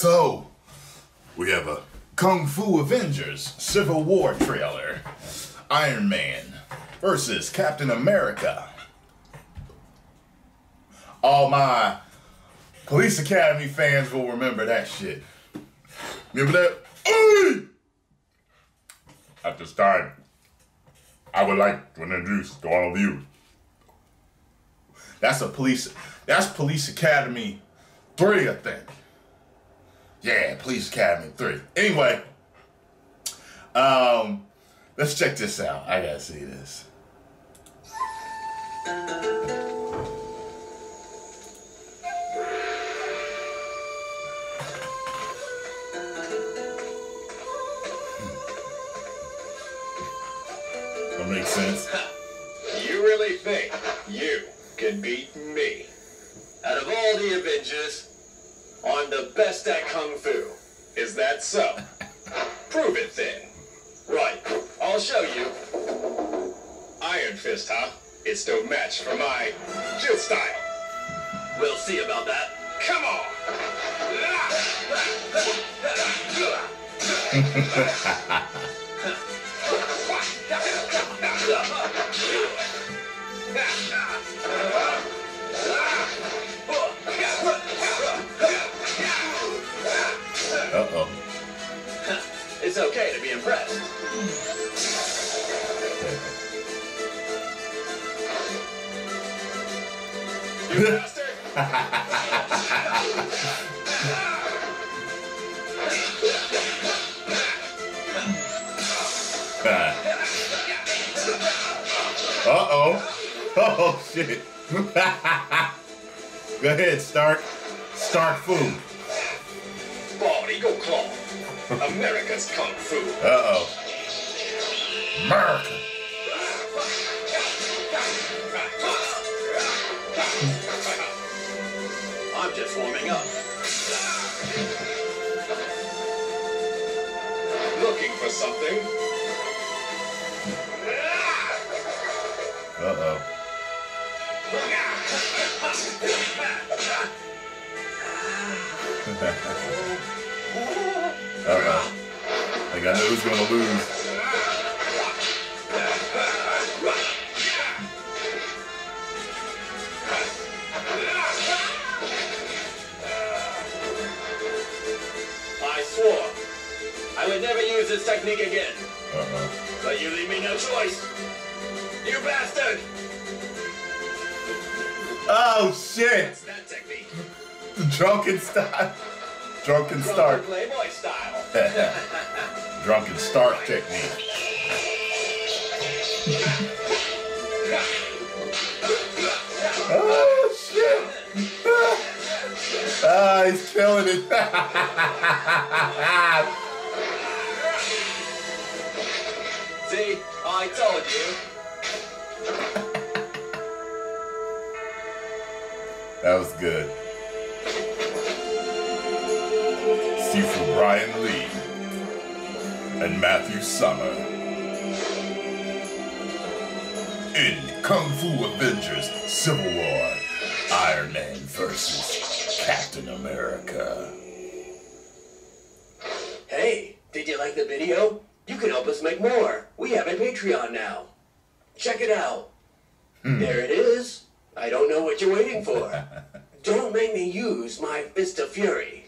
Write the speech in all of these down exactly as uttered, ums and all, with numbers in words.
So, we have a Kung Fu Avengers Civil War trailer. Iron Man versus Captain America. All my Police Academy fans will remember that shit. Remember that? At this time, I would like to introduce to all of you. That's a police, that's Police Academy three, I think. Yeah, Police Academy three. Anyway, um, let's check this out. I gotta see this. That makes sense. You really think you can beat me? Out of all the Avengers, I'm the best at Kung Fu. Is that so? Prove it then. Right, I'll show you. Iron Fist, huh? It's no match for my jiu style. We'll see about that. Come on. Uh-oh. It's okay to be impressed. You bastard! Uh-oh. Oh, shit. Go ahead, Stark. Stark food. Bald Eagle Claw. America's Kung Fu. Uh-oh. America. I'm just warming up. Looking for something. Uh-oh. Uh-oh. I got who's gonna lose. I would never use this technique again. Uh-huh. But you leave me no choice. You bastard! Oh shit! That's that technique. Drunken style. Drunken Stark. Playboy style. Drunken Stark technique. Oh shit! Ah, oh, he's killing it. See, I told you. That was good. See from Ryan Lee and Matthew Summer in Kung Fu Avengers Civil War, Iron Man versus Captain America. Hey, did you like the video? You can help us make more. We have a Patreon now. Check it out. Hmm. There it is. I don't know what you're waiting for. Don't make me use my fist of fury.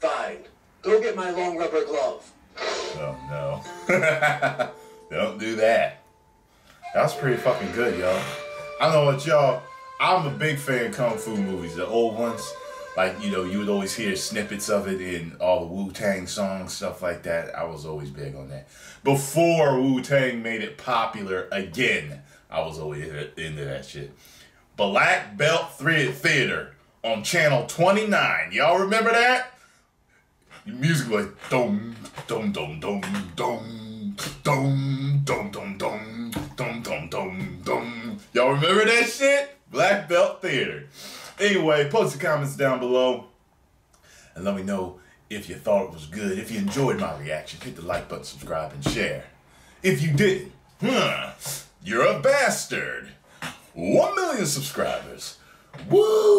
Fine. Go get my long rubber glove. Oh, no. Don't do that. That's pretty fucking good, y'all. I know what y'all... I'm a big fan of Kung Fu movies. The old ones. Like, you know, you would always hear snippets of it in all the Wu-Tang songs, stuff like that. I was always big on that. Before Wu-Tang made it popular again, I was always into that shit. Black Belt Theater on Channel twenty-nine. Y'all remember that? The music was like, dum, dum, dum, dum, dum, dum, dum, dum, dum, dum, dum, dum, dum. Y'all remember that shit? Black Belt Theater. Anyway, post your comments down below and let me know if you thought it was good. If you enjoyed my reaction, hit the like button, subscribe, and share. If you didn't, huh, you're a bastard. One million subscribers. Woo!